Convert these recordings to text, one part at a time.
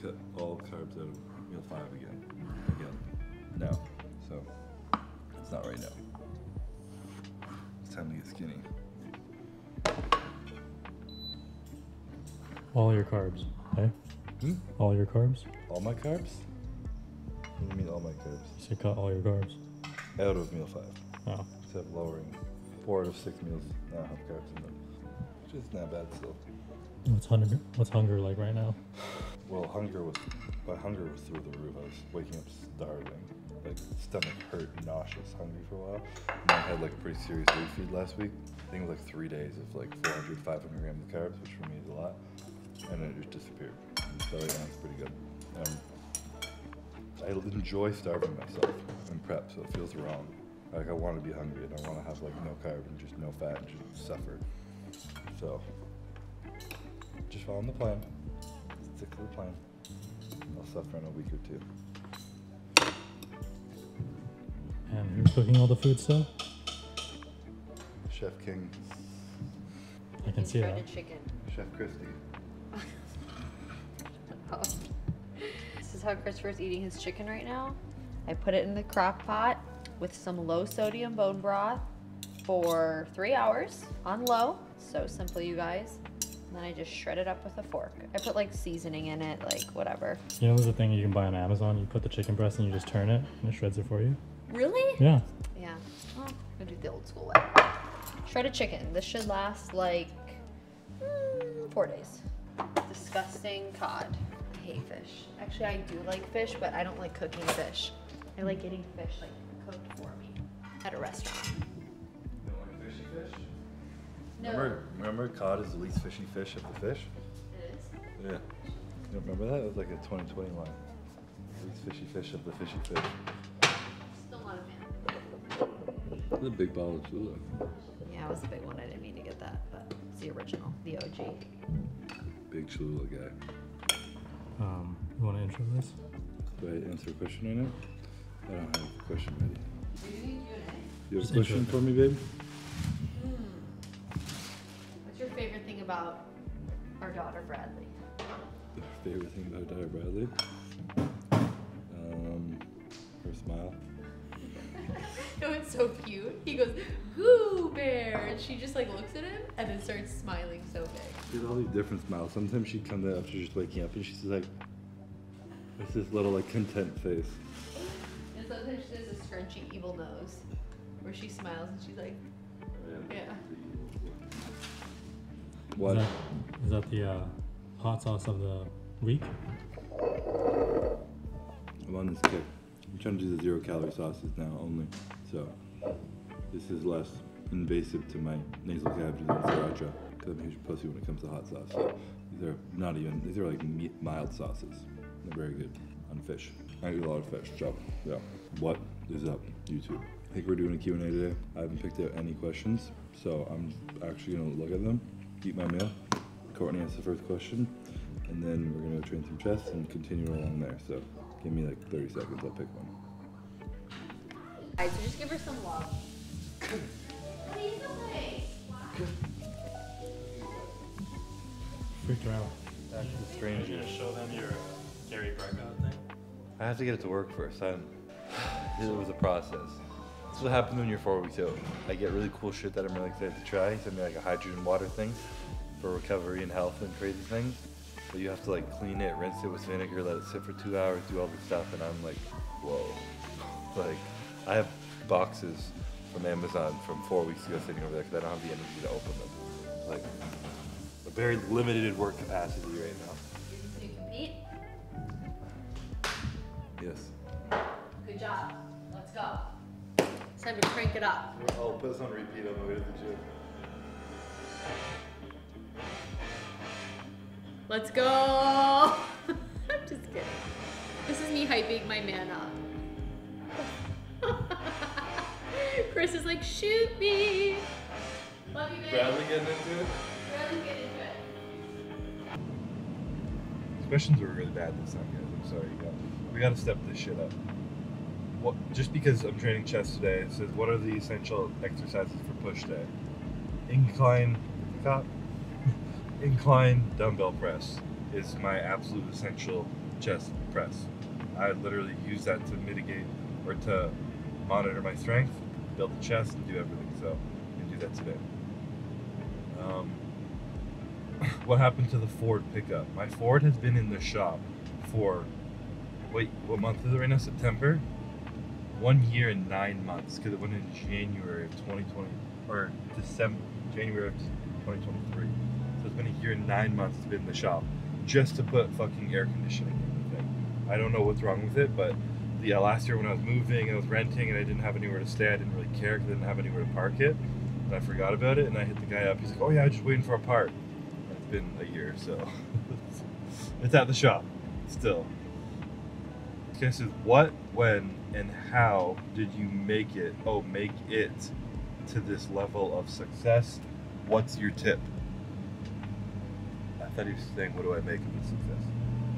cut all the carbs out of meal 5 again. Now. So, it's not right now. It's time to get skinny. All your carbs, eh? Hmm? All your carbs? All my carbs? What do you mean all my carbs? You should cut all your carbs. Out of meal 5. Oh. Except lowering. 4 out of 6 meals now have carbs in them. Which is not bad still. What's hunger like right now? Well, my hunger was through the roof. I was waking up starving. Like, stomach hurt, nauseous, hungry for a while. And I had like a pretty serious weight feed last week. I think it was like 3 days of like 400, 500 grams of carbs, which for me is a lot. And then it just disappeared. So right now it's pretty good. I enjoy starving myself in prep, so it feels wrong. Like, I want to be hungry and I want to have like no carb and just no fat and just suffer. So, just following the plan. Stick to the plan. I'll suffer in a week or two. And you're cooking all the food still? Chef King. I can see that. Chicken. Chef Christie. Oh. This is how Christopher's eating his chicken right now. I put it in the crock pot with some low sodium bone broth for 3 hours on low. So simple, you guys. And then I just shred it up with a fork. I put like seasoning in it, like whatever. You know there's a thing you can buy on Amazon. You put the chicken breast and you just turn it and it shreds it for you. Really? Yeah. Yeah. Well, I'm gonna do the old school way. Shredded chicken. This should last like 4 days. Disgusting cod. I hate fish. Actually, I do like fish, but I don't like cooking fish. I like getting fish like cooked for me at a restaurant. You don't like fishy fish? No. Remember cod is the least fishy fish of the fish? It is? Yeah. You don't remember that? It was like a 2020 line. The least fishy fish of the fishy fish. That's a big bottle of Cholula. Yeah, it was a big one. I didn't mean to get that, but it's the original, the OG. Big Cholula guy. You want to intro this? Do I answer a question right now? I don't have a question ready. You have a question for me, babe? What's your favorite thing about our daughter, Bradley? Your favorite thing about our daughter, Bradley? Her smile. No, it's so cute. He goes, "Goo bear," and she just like looks at him and then starts smiling so big. She has all these different smiles. Sometimes she comes out after just waking up and she's like, it's this little like content face. And sometimes she does a scrunchy evil nose where she smiles and she's like, yeah. What? Is that the hot sauce of the week? I'm on this kick. I'm trying to do the zero-calorie sauces now only, so this is less invasive to my nasal cavities than sriracha, because I'm a huge pussy when it comes to hot sauce. So these are like mild sauces. They're very good on fish. I eat a lot of fish, so yeah. What is up, YouTube? I think we're doing a Q&A today. I haven't picked out any questions, so I'm actually gonna look at them, eat my meal. Courtney asks the first question, and then we're gonna train some chest and continue along there. So. Give me like 30 seconds, I'll pick one. Alright, so just give her some love. Please don't wait. Freaked her out. That's the strange. Are you gonna show them your dairy breakout thing? I have to get it to work first. It was a process. This is what happens when you're 4 weeks out. I get really cool shit that I'm really excited to try. Send me like a hydrogen water thing for recovery and health and crazy things. But you have to like clean it, rinse it with vinegar, let it sit for 2 hours, do all this stuff, and I'm like, whoa. Like, I have boxes from Amazon from 4 weeks ago sitting over there because I don't have the energy to open them. Like, a very limited work capacity right now. Do you compete? Yes. Good job. Let's go. It's time to crank it up. I'll put this on repeat on the way to the gym. Let's go! I'm just kidding. This is me hyping my man up. Chris is like, shoot me! Love you, babe. Bradley getting into it? Bradley getting into it. These questions were really bad this time, guys. I'm sorry, you guys. We gotta step this shit up. What, just because I'm training chest today, it says, what are the essential exercises for push day? Incline, cop. Incline dumbbell press, is my absolute essential chest press. I literally use that to mitigate or to monitor my strength, build the chest, and do everything. So I do that today. What happened to the Ford pickup? My Ford has been in the shop for, wait, what month is it right now? September? 1 year and 9 months, because it went in January of 2020, or December, January of 2023. So it's been a year and 9 months it's been in the shop just to put fucking air conditioning in the thing. I don't know what's wrong with it, but yeah, last year when I was moving, I was renting and I didn't have anywhere to stay. I didn't really care because I didn't have anywhere to park it. And I forgot about it and I hit the guy up. He's like, oh yeah, I'm just waiting for a part. And it's been a year, so it's at the shop still. Okay, so what, when, and how did you make it? Oh, make it to this level of success. What's your tip? I thought he was saying, what do I make of the success?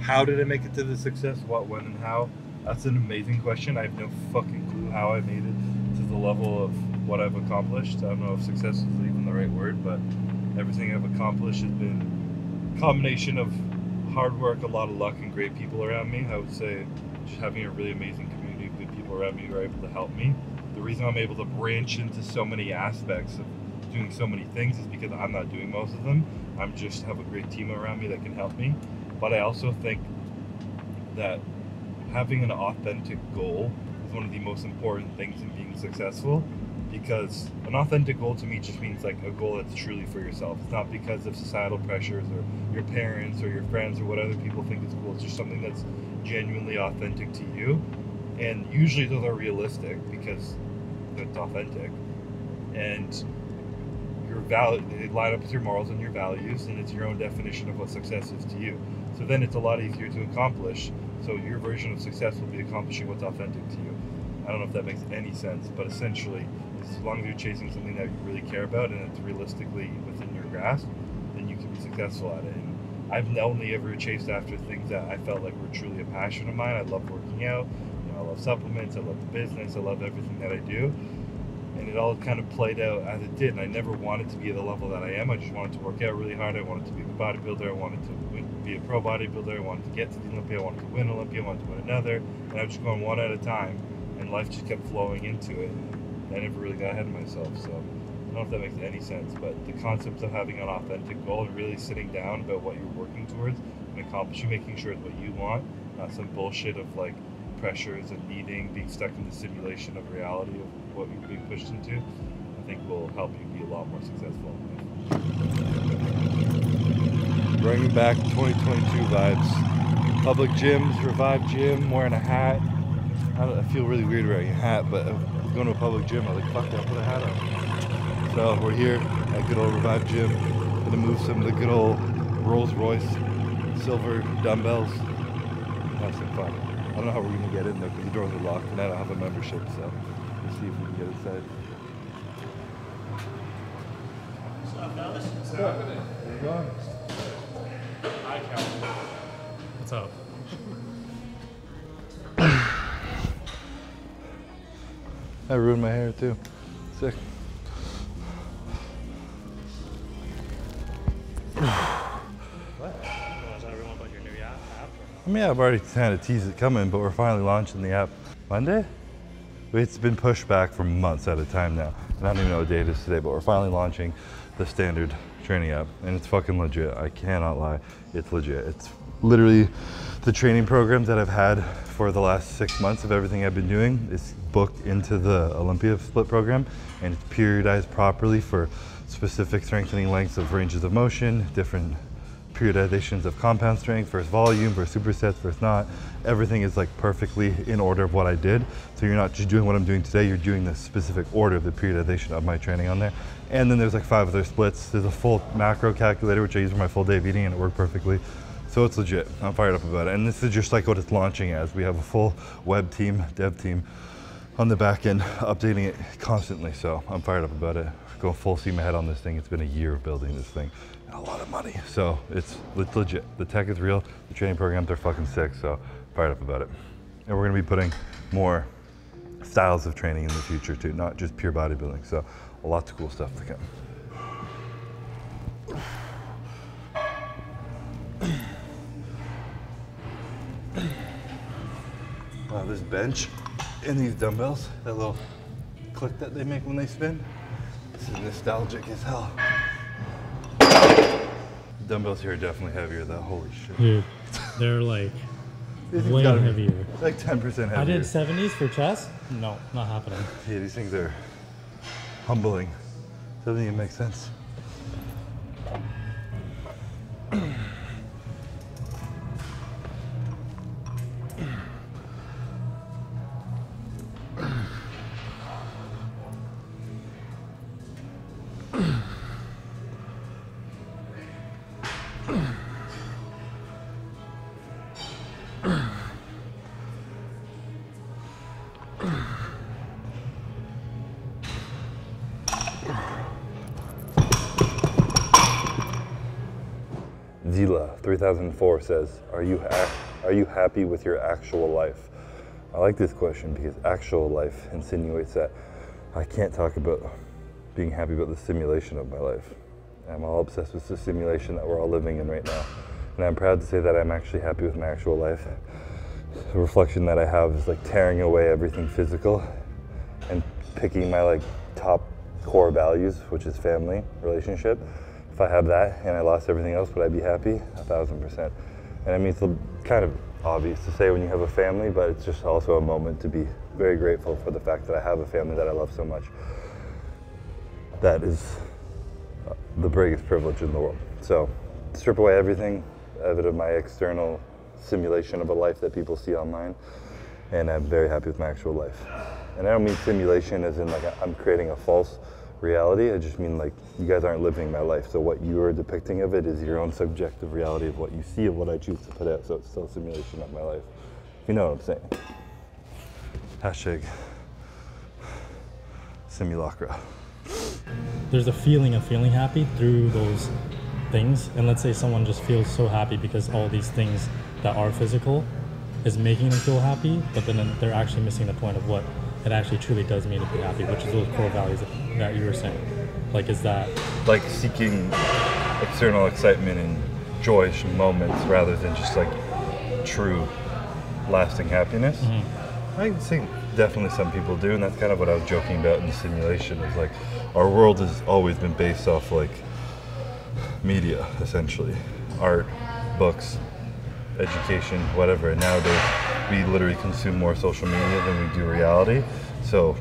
How did I make it to the success? What, when, and how? That's an amazing question. I have no fucking clue how I made it to the level of what I've accomplished. I don't know if success is even the right word, but everything I've accomplished has been a combination of hard work, a lot of luck, and great people around me. I would say just having a really amazing community of good people around me who are able to help me. The reason I'm able to branch into so many aspects of doing so many things is because I'm not doing most of them. I'm just have a great team around me that can help me. But I also think that having an authentic goal is one of the most important things in being successful, because an authentic goal to me just means like a goal that's truly for yourself. It's not because of societal pressures or your parents or your friends or what other people think is cool. It's just something that's genuinely authentic to you. And usually those are realistic because it's authentic and your they line up with your morals and your values, and it's your own definition of what success is to you. So then it's a lot easier to accomplish. So your version of success will be accomplishing what's authentic to you. I don't know if that makes any sense, but essentially, as long as you're chasing something that you really care about and it's realistically within your grasp, then you can be successful at it. And I've only ever chased after things that I felt like were truly a passion of mine. I love working out, you know, I love supplements, I love the business, I love everything that I do. And it all kind of played out as it did. And I never wanted to be at the level that I am. I just wanted to work out really hard. I wanted to be a bodybuilder. I wanted to be a pro bodybuilder. I wanted to get to the Olympia. I wanted to win Olympia. I wanted to win another. And I was just going one at a time. And life just kept flowing into it. And I never really got ahead of myself. So I don't know if that makes any sense. But the concept of having an authentic goal and really sitting down about what you're working towards and accomplishing, making sure it's what you want, not some bullshit of like pressures and needing, being stuck in the simulation of reality of what you're being pushed into, I think will help you be a lot more successful in life. Bringing back 2022 vibes. Public gyms, Revive Gym, wearing a hat. I feel really weird wearing a hat, but I'm going to a public gym. I'm like, fuck that, put a hat on. So we're here at good old Revive Gym. Gonna move some of the good old Rolls-Royce silver dumbbells. Have some fun. I don't know how we're going to get in there because the doors are locked and I don't have a membership, so let's see if we can get inside. What's up, fellas? What's happening? There you go. Hi, Cal. What's up? I ruined my hair too. Sick. I mean, I've already kind of teased it coming, but we're finally launching the app Monday? It's been pushed back for months at a time now. And I don't even know what day it is today, but we're finally launching the standard training app. And it's fucking legit. I cannot lie. It's legit. It's literally the training program that I've had for the last 6 months of everything I've been doing. It's booked into the Olympia split program, and it's periodized properly for specific strengthening lengths of ranges of motion, different periodizations of compound strength versus volume versus supersets versus not. Everything is like perfectly in order of what I did. So you're not just doing what I'm doing today, you're doing the specific order of the periodization of my training on there. And then there's like 5 other splits. There's a full macro calculator, which I use for my full day of eating, and it worked perfectly. So it's legit. I'm fired up about it. And this is just like what it's launching as. We have a full web team, dev team on the back end, updating it constantly. So I'm fired up about it. Going full steam ahead on this thing. It's been a year of building this thing. A lot of money, so it's legit. The tech is real, the training programs are fucking sick, so fired up about it. And we're gonna be putting more styles of training in the future too, not just pure bodybuilding, so lots of cool stuff to come. This bench and these dumbbells, that little click that they make when they spin. This is nostalgic as hell. The dumbbells here are definitely heavier though, holy shit. Dude, they're like way heavier. Like 10% heavier. I did 70s for chest? No, not happening. Yeah, these things are humbling. Doesn't even make sense. Zila 3004 says, are you happy with your actual life? I like this question because actual life insinuates that I can't talk about being happy about the simulation of my life. I'm all obsessed with the simulation that we're all living in right now. And I'm proud to say that I'm actually happy with my actual life. The reflection that I have is like tearing away everything physical and picking my like top core values, which is family, relationship. If I have that and I lost everything else, would I be happy? 1000%. And I mean, it's kind of obvious to say when you have a family, but it's just also a moment to be very grateful for the fact that I have a family that I love so much. That is the biggest privilege in the world. So strip away everything out of my external simulation of a life that people see online, and I'm very happy with my actual life. And I don't mean simulation as in like I'm creating a false reality. I just mean like you guys aren't living my life, so what you are depicting of it is your own subjective reality of what you see of what I choose to put out, so it's still a simulation of my life. You know what I'm saying. Hashtag simulacra. There's a feeling of feeling happy through those things, and let's say someone just feels so happy because all these things that are physical is making them feel happy, but then they're actually missing the point of what it actually truly does mean to be happy, which is those core values that you were saying. Like, is that like seeking external excitement and joyous moments rather than just like true lasting happiness? Mm-hmm. I think definitely some people do, and that's kind of what I was joking about in the simulation. Is like our world has always been based off like media, essentially, art, books, education, whatever. And nowadays we literally consume more social media than we do reality. So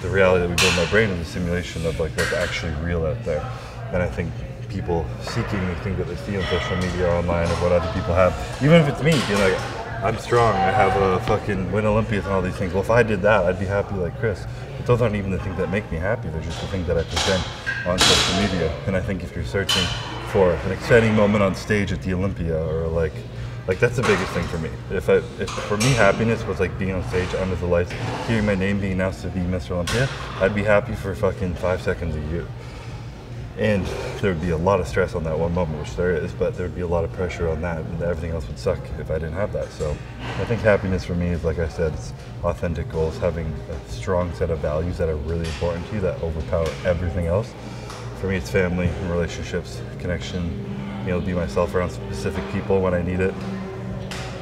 the reality that we build in our brain is a simulation of like what's actually real out there. And I think people seeking the things that they see on social media or online of what other people have, even if it's me being like, I'm strong, I have a fucking win Olympias and all these things. Well, if I did that, I'd be happy like Chris. But those aren't even the things that make me happy. They're just the things that I present on social media. And I think if you're searching for an exciting moment on stage at the Olympia or like that's the biggest thing for me. If for me happiness was like being on stage under the lights, hearing my name being announced to be Mr. Olympia, I'd be happy for fucking 5 seconds a year. And there would be a lot of stress on that one moment, which there is, but there would be a lot of pressure on that, and everything else would suck if I didn't have that. So I think happiness for me is, like I said, it's authentic goals, having a strong set of values that are really important to you that overpower everything else. For me, it's family, relationships, connection, being able to be myself around specific people when I need it.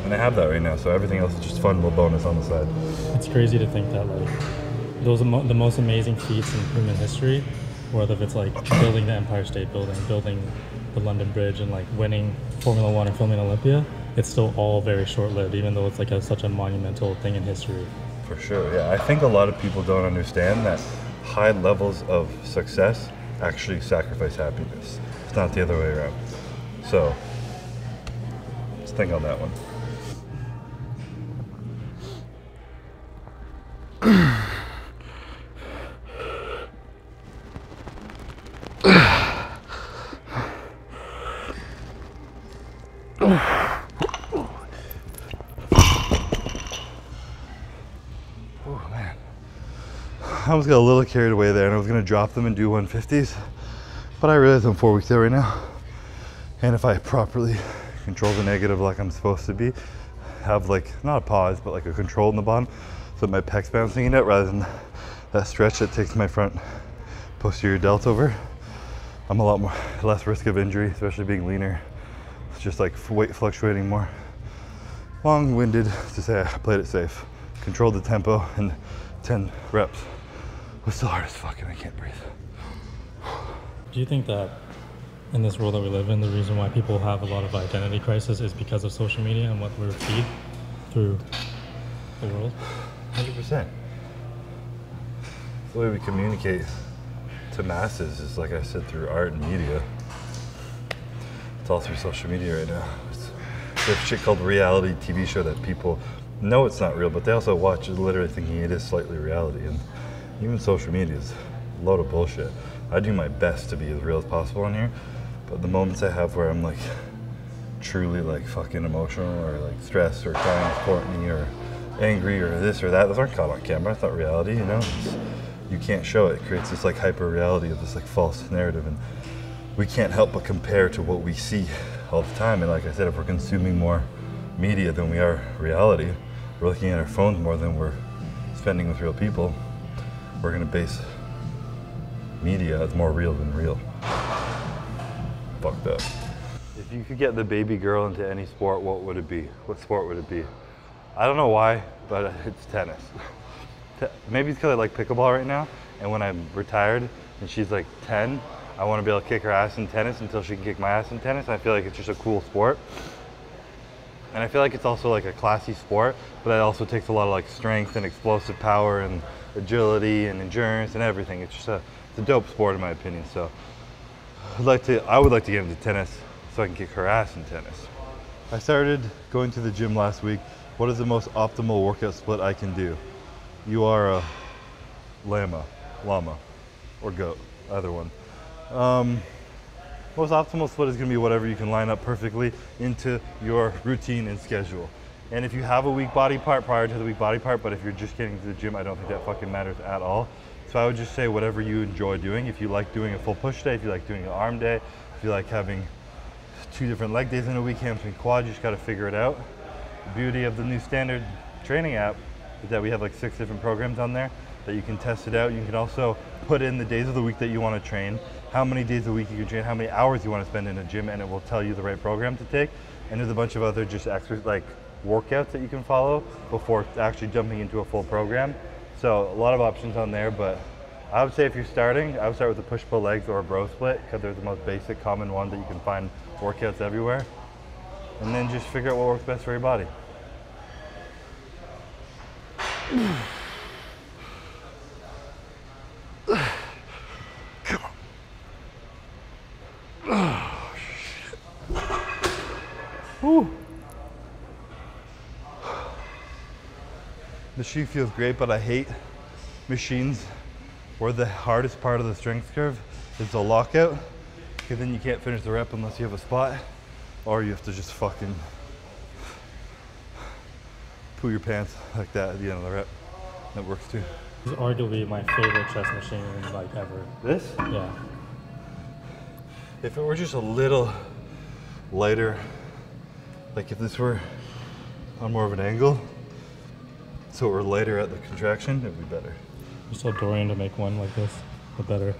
And I have that right now, so everything else is just fun little bonus on the side. It's crazy to think that like those are the most amazing feats in human history, whether if it's like building the Empire State Building, building the London Bridge, and like winning Formula One or filming Olympia, it's still all very short-lived, even though it's like such a monumental thing in history. For sure, yeah. I think a lot of people don't understand that high levels of success actually sacrifice happiness. It's not the other way around. So, let's think on that one. I almost got a little carried away there, and I was gonna drop them and do 150s, but I realize I'm 4 weeks out right now, and if I properly control the negative like I'm supposed to be, have like, not a pause, but like a control in the bottom, so my pecs bouncing in it rather than that stretch that takes my front posterior delt over, I'm a lot more, less risk of injury, especially being leaner. It's just like weight fluctuating more. long-winded to say I played it safe, controlled the tempo, and 10 reps was so hard as fuck and I can't breathe. Do you think that in this world that we live in, the reason why people have a lot of identity crisis is because of social media and what we're fed through the world? 100%. The way we communicate to masses is, like I said, through art and media. It's all through social media right now. There's shit called reality TV show that people know it's not real, but they also watch it literally thinking it is slightly reality. And even social media is a load of bullshit. I do my best to be as real as possible on here, but the moments I have where I'm like truly like fucking emotional or like stressed or crying with Courtney or angry or this or that, those aren't caught on camera. It's not reality, you know? It's, you can't show it. It creates this like hyper reality of this like false narrative, and we can't help but compare to what we see all the time. And like I said, if we're consuming more media than we are reality, we're looking at our phones more than we're spending with real people, we're gonna base media as more real than real. Fucked up. If you could get the baby girl into any sport, what would it be? What sport would it be? I don't know why, but it's tennis. Maybe it's because I like pickleball right now, and when I'm retired and she's like 10, I want to be able to kick her ass in tennis until she can kick my ass in tennis. I feel like it's just a cool sport. And I feel like it's also like a classy sport, but that also takes a lot of like strength and explosive power and agility and endurance and everything. It's just it's a dope sport in my opinion. So I would like to get into tennis so I can kick her ass in tennis. I started going to the gym last week. What is the most optimal workout split I can do? You are a llama, or goat, either one. Most optimal split is going to be whatever you can line up perfectly into your routine and schedule. And if you have a weak body part, prioritize the weak body part, but if you're just getting to the gym, I don't think that fucking matters at all. So I would just say whatever you enjoy doing. If you like doing a full push day, if you like doing an arm day, if you like having 2 different leg days in a week, hamstring quad, you just got to figure it out. The beauty of the new standard training app is that we have like 6 different programs on there that you can test it out. You can also put in the days of the week that you want to train, how many days a week you can train, how many hours you want to spend in a gym, and it will tell you the right program to take. And there's a bunch of other just exercise, like workouts that you can follow before actually jumping into a full program. So a lot of options on there, but I would say if you're starting, I would start with the push-pull legs or a bro split, because they're the most basic common one that you can find workouts everywhere. And then just figure out what works best for your body. The shoe feels great, but I hate machines where the hardest part of the strength curve is the lockout, because then you can't finish the rep unless you have a spot, or you have to just fucking poo your pants like that at the end of the rep. That works too. This is arguably my favorite chest machine like ever. This? Yeah. If it were just a little lighter, like if this were on more of an angle, so we're lighter at the contraction, it would be better. You saw Dorian to make one like this, but better.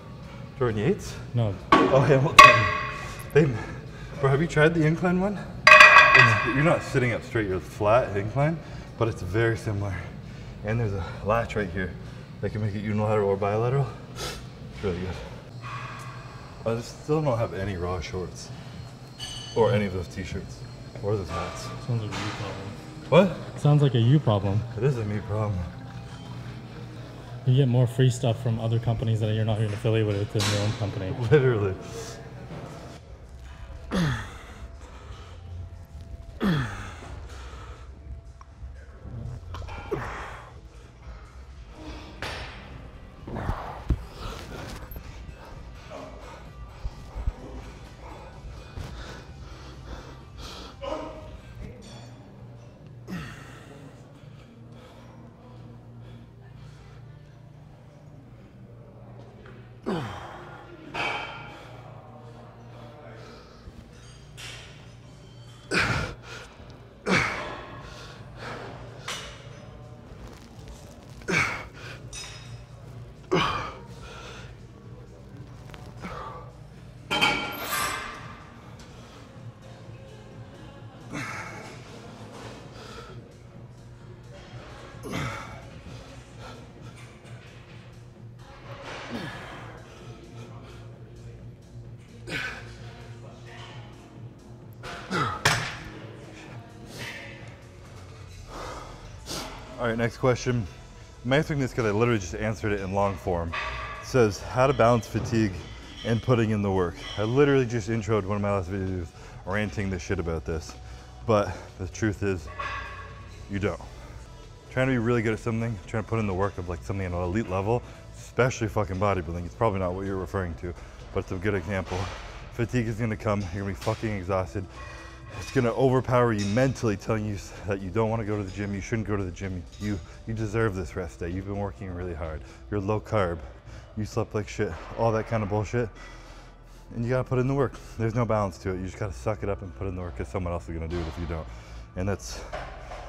Dorian Yates? No. Oh yeah, well, bro, have you tried the incline one? You're not sitting up straight, you're flat incline, but it's very similar. And there's a latch right here that can make it unilateral or bilateral. It's really good. I just still don't have any raw shorts, or any of those t-shirts, or those hats. Sounds like a you problem. What? Sounds like a you problem. It is a me problem. You get more free stuff from other companies that you're not even affiliated with than your own company. Literally. All right, next question. I'm answering this because I literally just answered it in long form. It says, how to balance fatigue and putting in the work. I literally just introed one of my last videos ranting the shit about this, but the truth is you don't. Trying to be really good at something, trying to put in the work of like something at an elite level, especially fucking bodybuilding, it's probably not what you're referring to, but it's a good example. Fatigue is gonna come, you're gonna be fucking exhausted. It's gonna overpower you mentally, telling you that you don't wanna go to the gym, you shouldn't go to the gym, you deserve this rest day, you've been working really hard, you're low carb, you slept like shit, all that kind of bullshit. And you gotta put in the work. There's no balance to it. You just gotta suck it up and put in the work because someone else is gonna do it if you don't. And that's,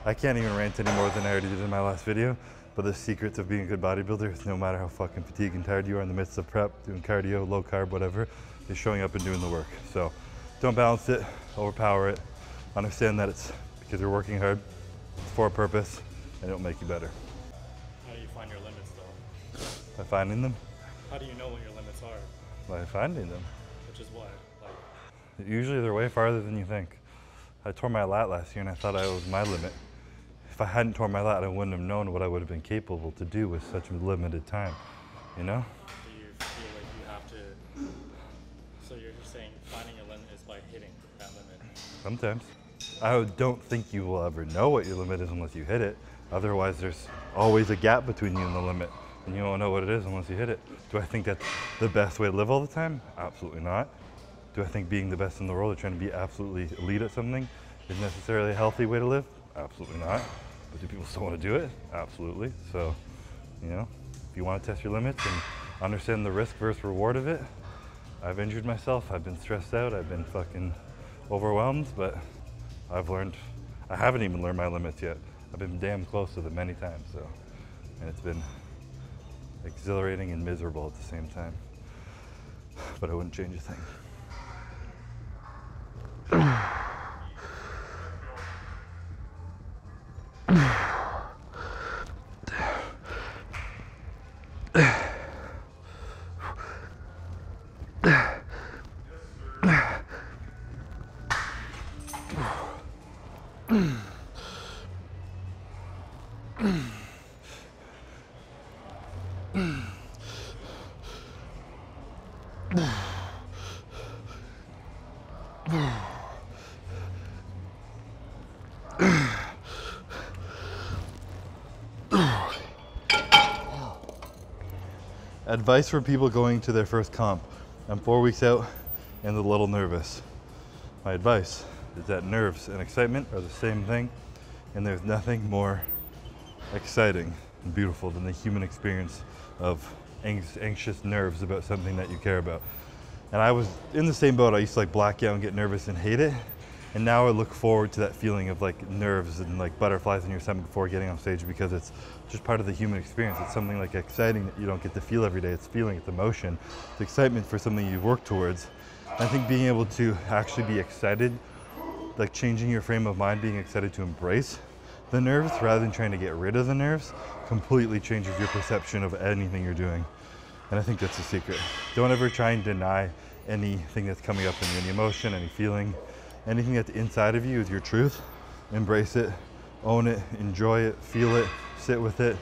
I can't even rant any more than I already did in my last video, but the secrets of being a good bodybuilder is no matter how fucking fatigued and tired you are in the midst of prep, doing cardio, low carb, whatever, is showing up and doing the work. So don't balance it, overpower it. Understand that it's because you're working hard, it's for a purpose, and it'll make you better. How do you find your limits though? By finding them. How do you know what your limits are? By finding them. Which is what? Like... Usually they're way farther than you think. I tore my lat last year and I thought I was my limit. If I hadn't torn my lat, I wouldn't have known what I would have been capable to do with such a limited time, you know? Do you feel like you have to, so you're just saying finding a limit is by hitting that limit? Sometimes. I don't think you will ever know what your limit is unless you hit it. Otherwise, there's always a gap between you and the limit. And you won't know what it is unless you hit it. Do I think that's the best way to live all the time? Absolutely not. Do I think being the best in the world or trying to be absolutely elite at something is necessarily a healthy way to live? Absolutely not. But do people still want to do it? Absolutely. So, you know, if you want to test your limits and understand the risk versus reward of it, I've injured myself, I've been stressed out, I've been fucking overwhelmed, but I've learned, I haven't even learned my limits yet. I've been damn close to them many times, so, and it's been exhilarating and miserable at the same time, but I wouldn't change a thing. Advice for people going to their first comp. I'm 4 weeks out and a little nervous. My advice is that nerves and excitement are the same thing, and there's nothing more exciting and beautiful than the human experience of anxious nerves about something that you care about. And I was in the same boat. I used to like black out and get nervous and hate it. And now I look forward to that feeling of like nerves and like butterflies in your stomach before getting on stage because it's just part of the human experience. It's something like exciting that you don't get to feel every day. It's feeling, it's emotion, it's excitement for something you've worked towards. I think being able to actually be excited, like changing your frame of mind, being excited to embrace the nerves rather than trying to get rid of the nerves, completely changes your perception of anything you're doing. And I think that's the secret. Don't ever try and deny anything that's coming up in you, any emotion, any feeling. Anything that's inside of you is your truth. Embrace it, own it, enjoy it, feel it, sit with it,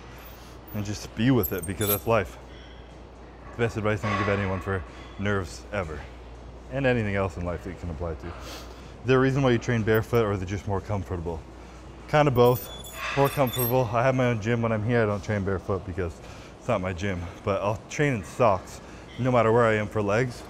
and just be with it because that's life. The best advice I can give anyone for nerves ever. And anything else in life that you can apply to. Is there a reason why you train barefoot or is it just more comfortable? Kind of both, more comfortable. I have my own gym. When I'm here, I don't train barefoot because it's not my gym, but I'll train in socks no matter where I am for legs.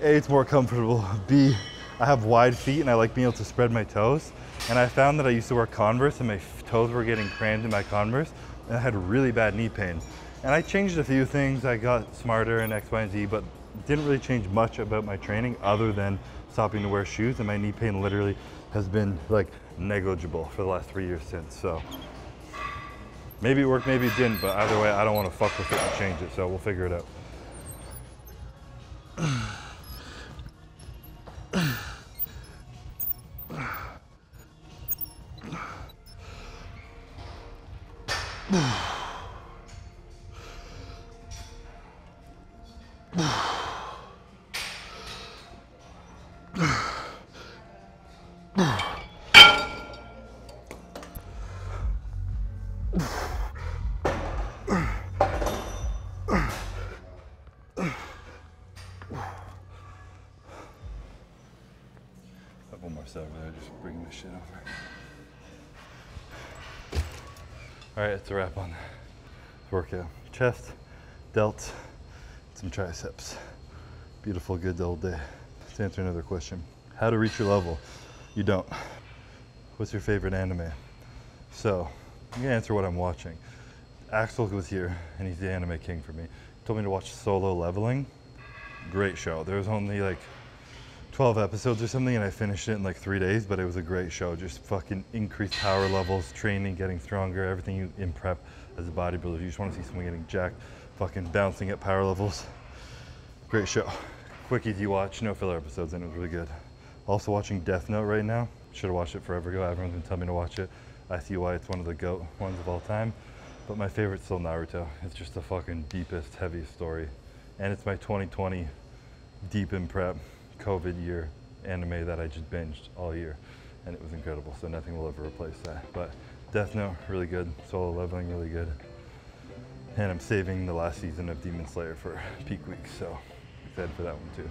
A, it's more comfortable. B, I have wide feet and I like being able to spread my toes. And I found that I used to wear Converse and my toes were getting crammed in my Converse and I had really bad knee pain. And I changed a few things. I got smarter and X, Y, and Z, but didn't really change much about my training other than stopping to wear shoes. And my knee pain literally has been like negligible for the last 3 years since. So maybe it worked, maybe it didn't, but either way, I don't want to fuck with it and change it. So we'll figure it out. Couple more set over there, just bring this shit over. All right, that's a wrap on this workout. Chest, delts, some triceps. Beautiful, good old day. Let's answer another question. How to reach your level? You don't. What's your favorite anime? So, I'm gonna answer what I'm watching. Axel was here, and he's the anime king for me. He told me to watch Solo Leveling. Great show. There was only like 12 episodes or something, and I finished it in like 3 days, but it was a great show. Just fucking increased power levels, training, getting stronger, everything you in prep as a bodybuilder. You just wanna see someone getting jacked, fucking bouncing at power levels. Great show. Quick, easy watch, no filler episodes, and it was really good. Also watching Death Note right now. Should have watched it forever ago. Everyone's been telling me to watch it. I see why it's one of the GOAT ones of all time. But my favorite's still Naruto. It's just the fucking deepest, heaviest story. And it's my 2020 deep in prep COVID year anime that I just binged all year. And it was incredible, so nothing will ever replace that. But Death Note, really good. Solo Leveling, really good. And I'm saving the last season of Demon Slayer for peak week, so excited for that one too.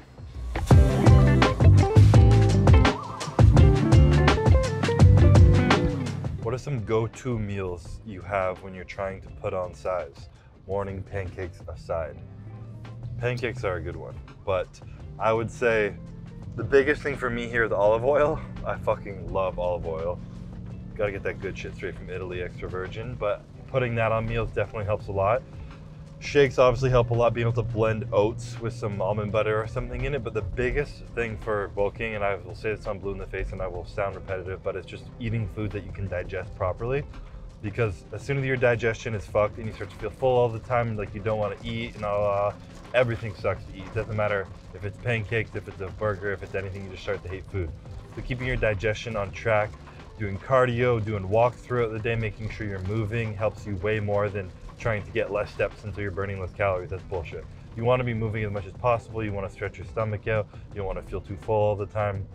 What are some go-to meals you have when you're trying to put on size? Morning pancakes aside. Pancakes are a good one, but I would say the biggest thing for me here is olive oil. I fucking love olive oil. Gotta get that good shit straight from Italy, extra virgin, but putting that on meals definitely helps a lot. Shakes obviously help a lot, being able to blend oats with some almond butter or something in it, but the biggest thing for bulking, and I will say this on Blue in the Face and I will sound repetitive, but it's just eating food that you can digest properly, because as soon as your digestion is fucked and you start to feel full all the time and like you don't want to eat and everything sucks to eat. It doesn't matter if it's pancakes, if it's a burger, if it's anything, you just start to hate food. So keeping your digestion on track, doing cardio, doing walks throughout the day, making sure you're moving helps you way more than trying to get less steps until you're burning less calories. That's bullshit. You want to be moving as much as possible. You want to stretch your stomach out. You don't want to feel too full all the time.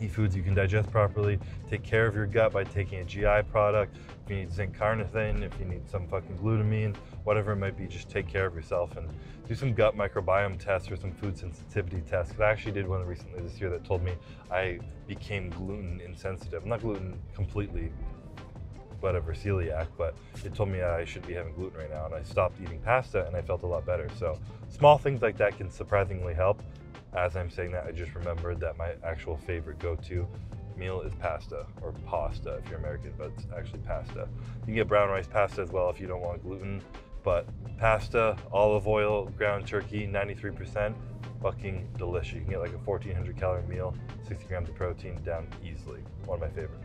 Eat foods you can digest properly. Take care of your gut by taking a GI product. If you need zinc carnitine, if you need some fucking glutamine, whatever it might be, just take care of yourself and do some gut microbiome tests or some food sensitivity tests. Cause I actually did one recently this year that told me I became gluten insensitive. I'm not gluten completely, whatever, celiac, but it told me I should be having gluten right now, and I stopped eating pasta and I felt a lot better. So small things like that can surprisingly help. As I'm saying that, I just remembered that my actual favorite go-to meal is pasta, or pasta if you're American, but it's actually pasta. You can get brown rice pasta as well if you don't want gluten, but pasta, olive oil, ground turkey, 93%, fucking delicious. You can get like a 1,400 calorie meal, 60 grams of protein, down easily. One of my favorites.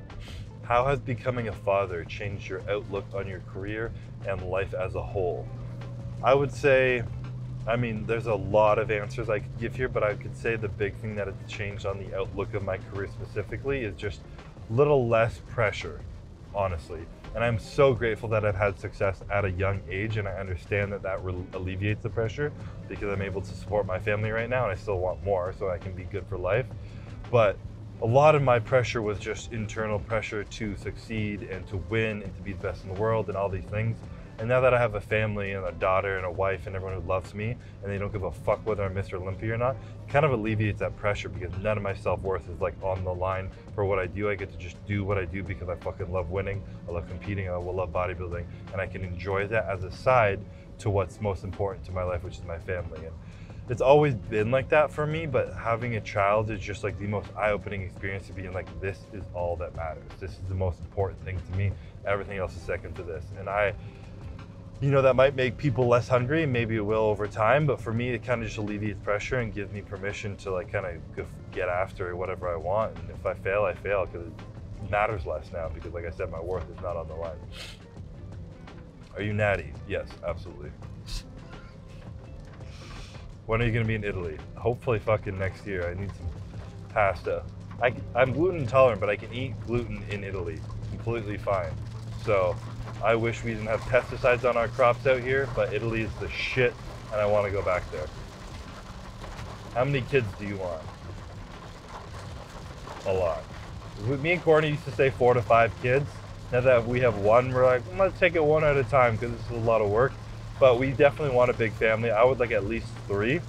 How has becoming a father changed your outlook on your career and life as a whole? I would say, I mean, there's a lot of answers I could give here, but I could say the big thing that it's changed on the outlook of my career specifically is just a little less pressure, honestly. And I'm so grateful that I've had success at a young age, and I understand that that alleviates the pressure because I'm able to support my family right now, and I still want more so I can be good for life. But a lot of my pressure was just internal pressure to succeed and to win and to be the best in the world and all these things. And now that I have a family and a daughter and a wife and everyone who loves me and they don't give a fuck whether I'm Mr. Olympia or not, it kind of alleviates that pressure because none of my self-worth is like on the line for what I do. I get to just do what I do because I fucking love winning, I love competing, I will love bodybuilding, and I can enjoy that as a side to what's most important to my life, which is my family. And it's always been like that for me, but having a child is just like the most eye-opening experience to being like, this is all that matters. This is the most important thing to me. Everything else is second to this. And I, you know, that might make people less hungry, and maybe it will over time, but for me, it kind of just alleviates pressure and gives me permission to like kind of get after whatever I want. And if I fail, I fail, because it matters less now, because like I said, my worth is not on the line. Are you natty? Yes, absolutely. When are you gonna be in Italy? Hopefully fucking next year. I need some pasta. I'm gluten intolerant, but I can eat gluten in Italy completely fine. So I wish we didn't have pesticides on our crops out here, but Italy is the shit and I wanna go back there. How many kids do you want? A lot. Me and Courtney used to say 4 to 5 kids. Now that we have one, we're like, let's take it one at a time because this is a lot of work. But we definitely want a big family. I would like at least 3.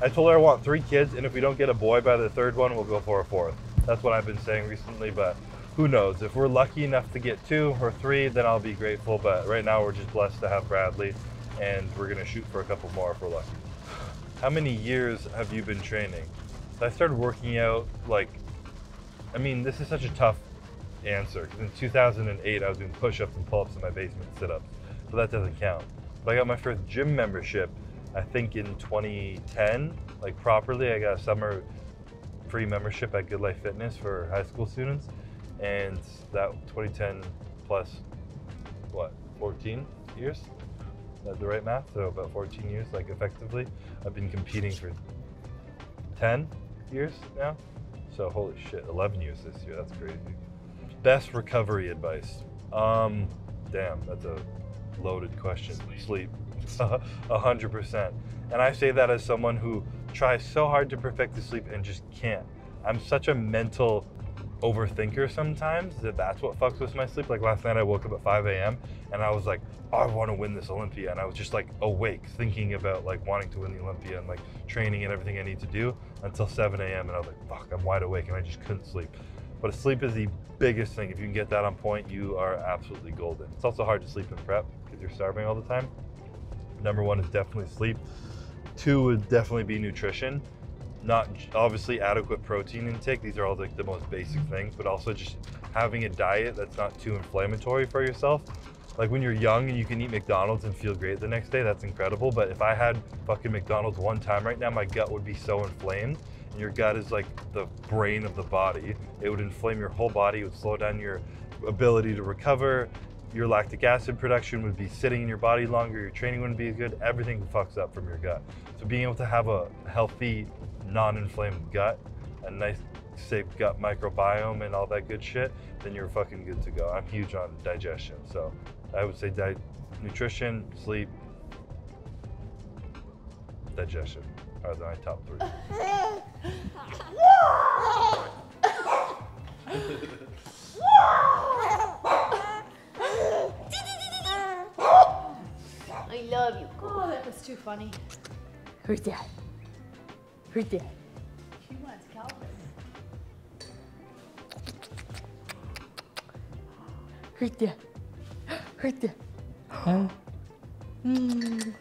I told her I want 3 kids, and if we don't get a boy by the 3rd one, we'll go for a 4th. That's what I've been saying recently, but who knows? If we're lucky enough to get 2 or 3, then I'll be grateful. But right now we're just blessed to have Bradley, and we're gonna shoot for a couple more if we're lucky. How many years have you been training? I started working out like, I mean, this is such a tough answer. In 2008, I was doing push-ups and pull-ups in my basement, sit-ups, but that doesn't count. But I got my first gym membership, I think in 2010, like properly. I got a summer free membership at Good Life Fitness for high school students. And that 2010 plus, what, 14 years? That's the right math, so about 14 years, like effectively. I've been competing for 10 years now. So holy shit, 11 years this year, that's crazy. Best recovery advice? Damn, that's a loaded question. Sleep, 100%. And I say that as someone who tries so hard to perfect the sleep and just can't. I'm such a mental overthinker sometimes that that's what fucks with my sleep. Like last night I woke up at 5 a.m. and I was like, oh, I want to win this Olympia. And I was just like awake thinking about like wanting to win the Olympia and like training and everything I need to do until 7 a.m. And I was like, fuck, I'm wide awake, and I just couldn't sleep. But sleep is the biggest thing. If you can get that on point, you are absolutely golden. It's also hard to sleep in prep because you're starving all the time. Number 1 is definitely sleep. 2 would definitely be nutrition. Not obviously adequate protein intake. These are all like the most basic things, but also just having a diet that's not too inflammatory for yourself. Like when you're young and you can eat McDonald's and feel great the next day, that's incredible. But if I had fucking McDonald's one time right now, my gut would be so inflamed. And your gut is like the brain of the body. It would inflame your whole body. It would slow down your ability to recover. Your lactic acid production would be sitting in your body longer. Your training wouldn't be as good. Everything fucks up from your gut. So being able to have a healthy, non-inflamed gut, a nice safe gut microbiome and all that good shit, then you're fucking good to go. I'm huge on digestion, so I would say nutrition, sleep, digestion are my top 3. I love you. Oh, that was too funny. Who's that? Right there. She wants Calvin. Right there. Right there. Huh? Mm.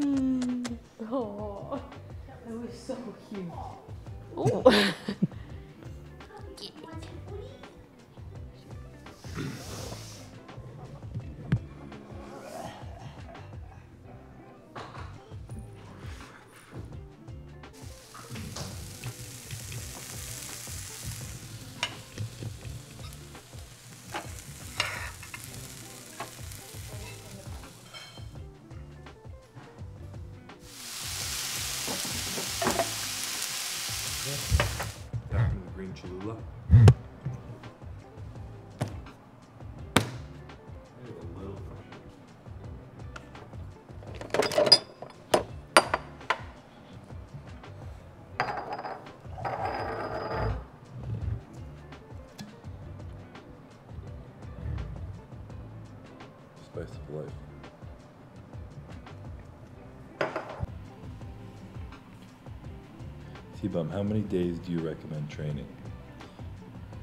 Mm. Oh, that was so cute. Oh. Back in the green Cholula. Spice of life. T-Bum, how many days do you recommend training?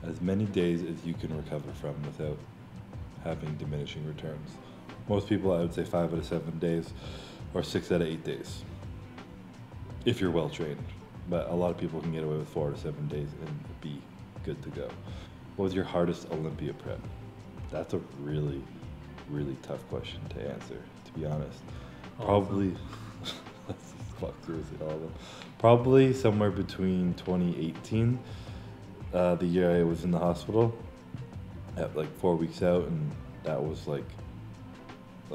As many days as you can recover from without having diminishing returns. Most people, I would say 5 out of 7 days or 6 out of 8 days, if you're well trained. But a lot of people can get away with 4 out of 7 days and be good to go. What was your hardest Olympia prep? That's a really, really tough question to answer, to be honest. Probably. Probably somewhere between 2018, the year I was in the hospital, at like 4 weeks out, and that was like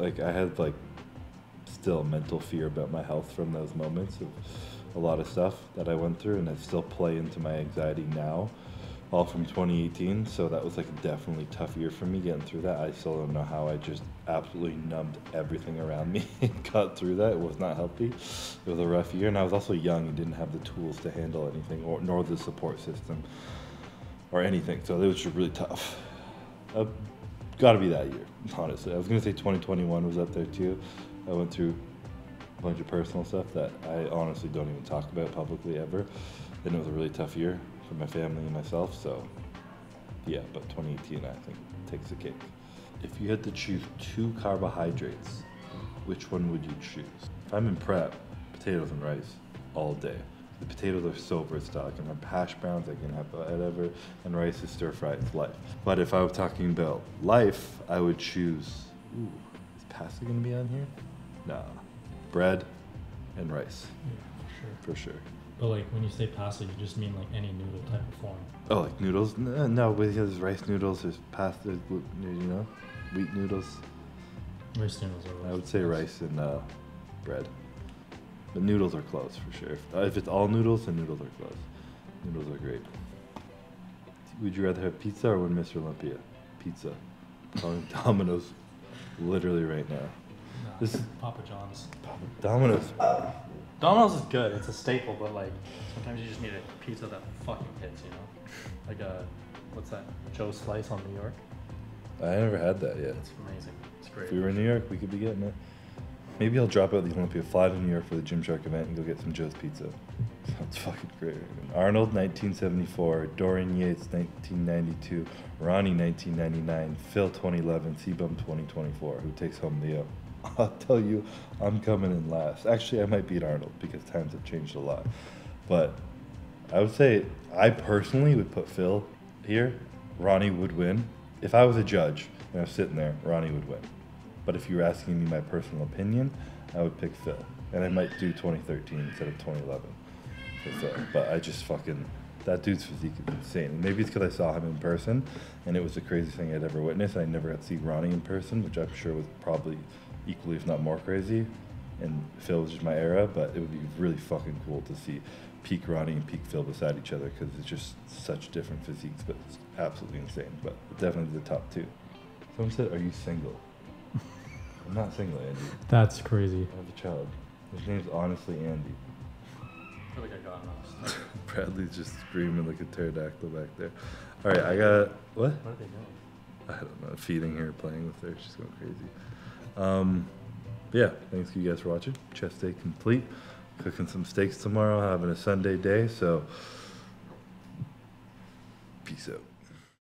I had like still mental fear about my health from those moments of a lot of stuff that I went through, and I still play into my anxiety now, all from 2018. So that was like a definitely tough year for me getting through that. I still don't know how I just absolutely numbed everything around me and got through that. It was not healthy. It was a rough year, and I was also young and didn't have the tools to handle anything, or nor the support system or anything. So it was just really tough. got to be that year, honestly. I was going to say 2021 was up there too. I went through a bunch of personal stuff that I honestly don't even talk about publicly ever. And it was a really tough year for my family and myself. So yeah, but 2018, I think, takes the cake. If you had to choose two carbohydrates, which one would you choose? If I'm in prep, potatoes and rice all day. The potatoes are so versatile. I can have hash browns, I can have whatever, and rice is stir fried, it's life. But if I was talking about life, I would choose, ooh, is pasta gonna be on here? Nah, bread and rice. Yeah, for sure. For sure. But like when you say pasta, you just mean like any noodle type of form. Oh, like noodles? No, there's rice noodles, there's pasta, you know, wheat noodles. Rice noodles are rice. I would say rice and bread. But noodles are close for sure. If it's all noodles, then noodles are close. Noodles are great. Would you rather have pizza or win Mr. Olympia? Pizza. Calling Domino's literally right now. Nah, this is Papa John's. Domino's. Domino's is good. It's a staple, but like sometimes you just need a pizza that fucking hits, you know? Like a, what's that? Joe's Slice on New York. I never had that yet. It's amazing. It's great. If we were in New York, we could be getting it. Maybe I'll drop out the Olympia, fly to New York for the Gymshark event and go get some Joe's Pizza. Sounds fucking great. Arnold, 1974. Dorian Yates, 1992. Ronnie, 1999. Phil, 2011. C-Bum, 2024. Who takes home the O? I'll tell you, I'm coming in last. Actually, I might beat Arnold because times have changed a lot. But I would say I personally would put Phil here. Ronnie would win. If I was a judge and I was sitting there, Ronnie would win. But if you were asking me my personal opinion, I would pick Phil. And I might do 2013 instead of 2011 for Phil. But I just fucking, that dude's physique is insane. Maybe it's because I saw him in person and it was the craziest thing I'd ever witnessed. I never got to see Ronnie in person, which I'm sure was probably equally, if not more crazy. And Phil was just my era, but it would be really fucking cool to see peak Ronnie and peak Phil beside each other because it's just such different physiques, but it's absolutely insane. But definitely the top two. Someone said, are you single? I'm not single, Andy. That's crazy. I have a child. His name's honestly Andy. I feel like I got lost. Bradley's just screaming like a pterodactyl back there. All right, I got, what? What are they doing? I don't know, feeding her, playing with her. She's going crazy. Yeah, thanks you guys for watching. Chest day complete. Cooking some steaks tomorrow, having a Sunday day, so peace out.